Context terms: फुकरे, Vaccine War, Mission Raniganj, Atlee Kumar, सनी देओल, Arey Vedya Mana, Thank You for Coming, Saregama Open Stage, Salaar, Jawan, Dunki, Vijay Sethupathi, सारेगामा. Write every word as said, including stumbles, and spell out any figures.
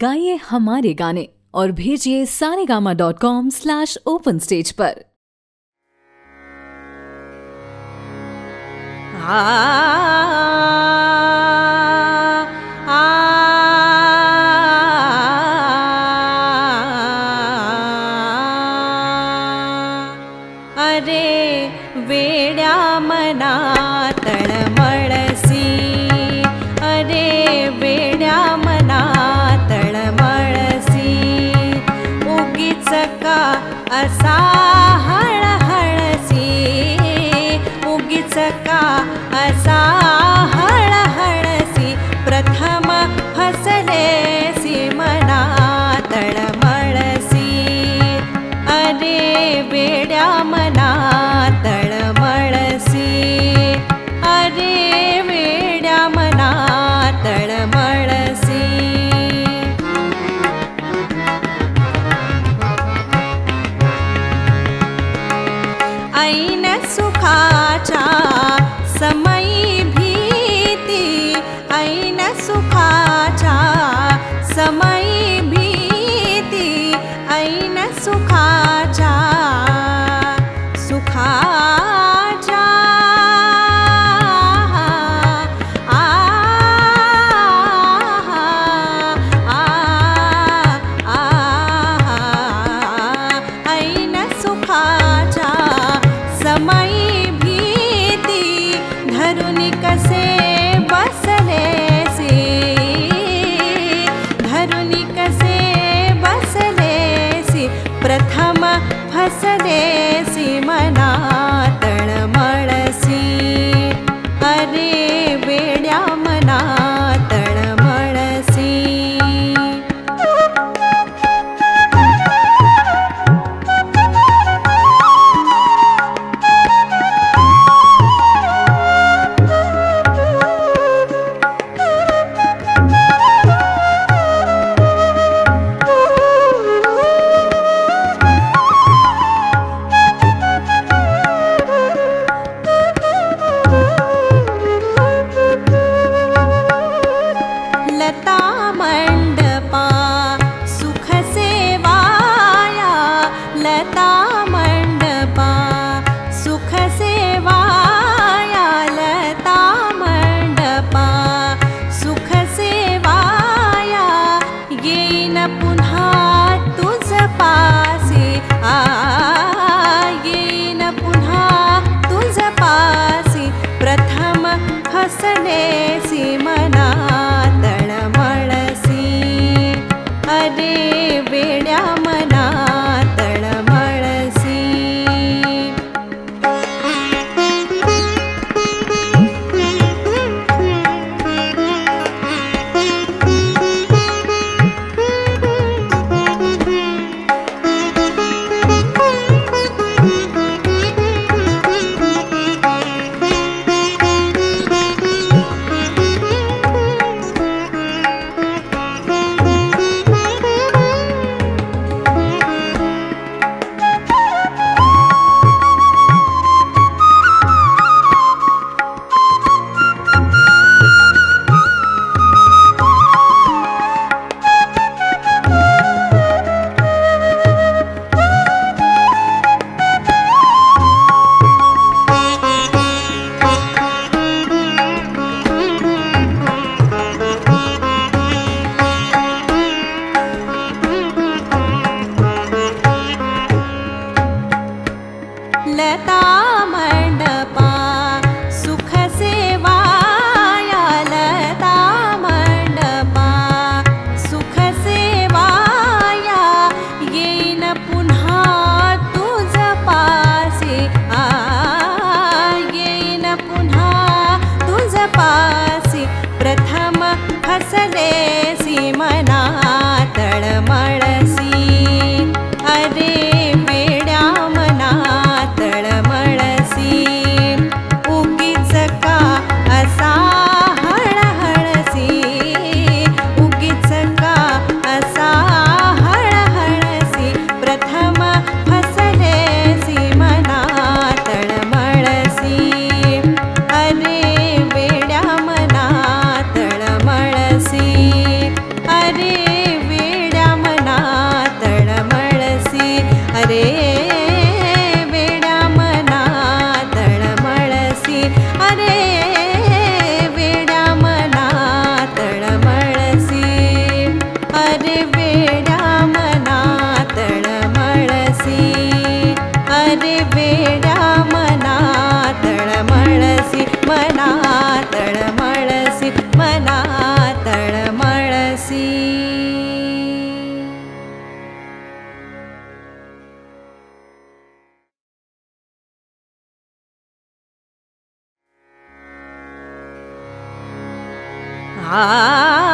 गाइए हमारे गाने और भेजिए सारेगामा dot com slash open stage पर। अरे वेड्या मना तळमळसी, अरे वेड्या मना तळमळसी, उगीच का असा हळहळसी, उगीच का असा हळहळसी, प्रथम फसलेसी मना तळमळसी, अरे वेड्या मना सुखाचा समयी भीती, ऐन सुखाचा समयी भीती, ऐन सुखाचा सुखाचा आ आ, ऐन सुखाचा समयी भीती, धरुनी कसे बसलेसी, धरुनी कसे बसलेसी, प्रथम फसलेसी मना तळमळसी, अरे वेड्या मना तळमळसी। आ